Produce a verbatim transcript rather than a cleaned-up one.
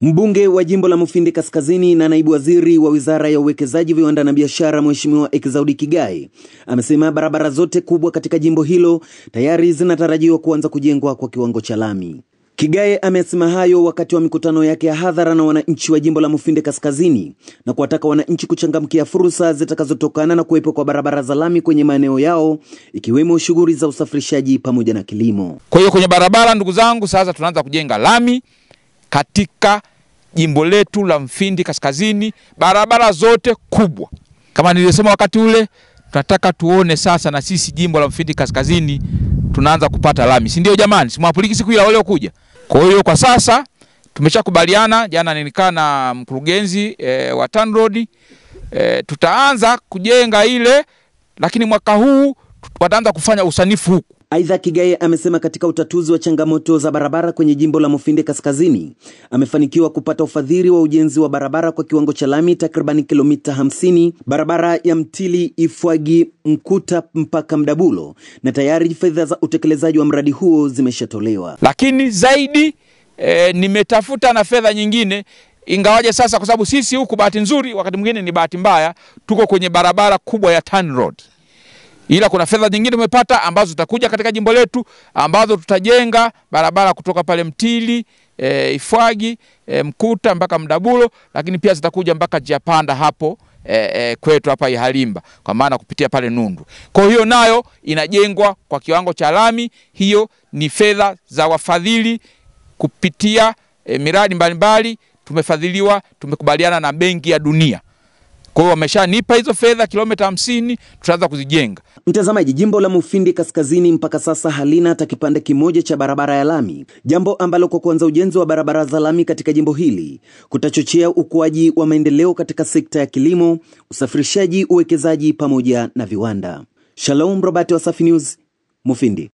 Mbunge wa Jimbo la Mufindi Kaskazini na naibu waziri wa Wizara ya Uwekezaji, Viwanda na Biashara, Mheshimiwa Ekzaudi Kigai, amesema barabara zote kubwa katika jimbo hilo tayari zinatarajiwa kuanza kujengwa kwa kiwango cha lami. Kigaye amesema hayo wakati wa mikutano yake ya hadhara na wananchi wa Jimbo la Mufindi Kaskazini na kuwataka wananchi kuchangamkia fursa zitakazotokana na kuwepo kwa barabara za lami kwenye maeneo yao, ikiwemo shughuli za usafirishaji pamoja na kilimo. Kwa hiyo kwenye barabara, ndugu zangu, sasa tunaanza kujenga lami katika jimbo letu la Mufindi Kaskazini, barabara zote kubwa. Kama nilisema wakati ule, tunataka tuone sasa na sisi Jimbo la Mufindi Kaskazini tunaanza kupata lami, si ndio jamani? Simwapuliki siku ile wale kuja. Kwa hiyo kwa sasa tumeshakubaliana, jana nilikaa na mkurugenzi e, wa TANROADS, e, tutaanza kujenga ile, lakini mwaka huu tutaanza kufanya usanifu huku. Haitha Kigaye amesema katika utatuzi wa changamoto za barabara kwenye Jimbo la Mufindi Kaskazini, amefanikiwa kupata ufadhili wa ujenzi wa barabara kwa kiwango cha lami takriban kilomita hamsini, barabara ya Mtili Ifwagi Mkuta mpaka Mdabulo, na tayari fedha za utekelezaji wa mradi huo zimeshatolewa. Lakini zaidi e, nimetafuta na fedha nyingine, ingawaje sasa kwa sababu sisi huku bahati nzuri, wakati mwingine ni bahati mbaya, tuko kwenye barabara kubwa ya TANROADS. Ila kuna fedha nyingine tumepata ambazo zitakuja katika jimbo letu, ambazo tutajenga barabara kutoka pale Mtili, e, Ifwagi, e, Mkuta mpaka Mdabulo, lakini pia zitakuja mpaka Japanda hapo e, e, kwetu hapa Ihalimba, kwa maana kupitia pale Nundu. Kwa hiyo nayo inajengwa kwa kiwango cha lami. Hiyo ni fedha za wafadhili kupitia e, miradi mbalimbali, tumefadhiliwa, tumekubaliana na Benki ya Dunia. Kwa hiyo wameshanipa hizo fedha, kilomita hamsini tutaanza kuzijenga. Mtazamaji, Jimbo la Mufindi Kaskazini mpaka sasa halina hata kipande kimoja cha barabara ya lami, jambo ambalo kwa kuanza ujenzi wa barabara za lami katika jimbo hili kutachochea ukuaji wa maendeleo katika sekta ya kilimo, usafirishaji, uwekezaji pamoja na viwanda. Shalom, Robert wa Safi News, Mufindi.